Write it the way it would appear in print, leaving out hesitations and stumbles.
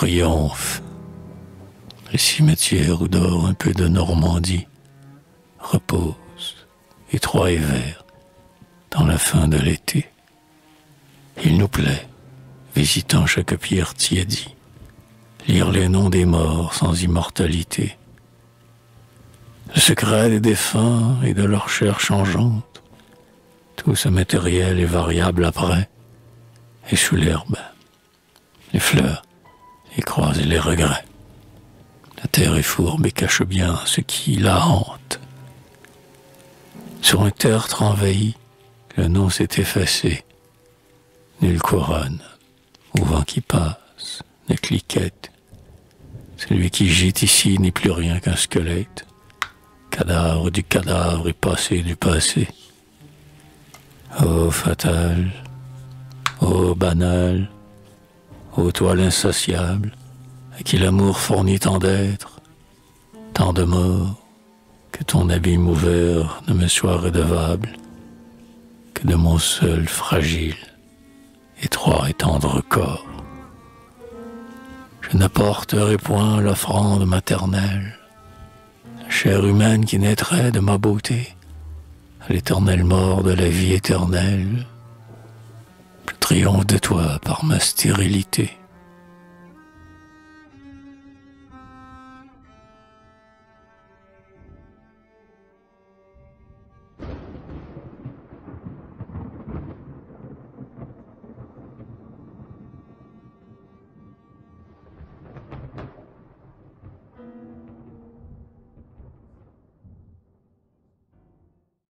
triomphe. Le cimetière où dort un peu de Normandie repose, étroit et vert, dans la fin de l'été. Il nous plaît, visitant chaque pierre tiédie, lire les noms des morts sans immortalité. Le secret des défunts et de leurs chairs changeantes, tout ce matériel est variable après, et sous l'herbe, les fleurs, les croix et les regrets. La terre est fourbe et cache bien ce qui la hante. Sur un tertre envahi, le nom s'est effacé. Nulle couronne, au vent qui passe, ne cliquette. Celui qui gîte ici n'est plus rien qu'un squelette. Cadavre du cadavre et passé du passé. Ô fatal, ô banal, ô toile insatiable, à qui l'amour fournit tant d'êtres, tant de morts, que ton abîme ouvert ne me soit redevable, que de mon seul fragile, étroit et tendre corps. Je n'apporterai point l'offrande maternelle, la chair humaine qui naîtrait de ma beauté, à l'éternelle mort de la vie éternelle. Je triomphe de toi par ma stérilité.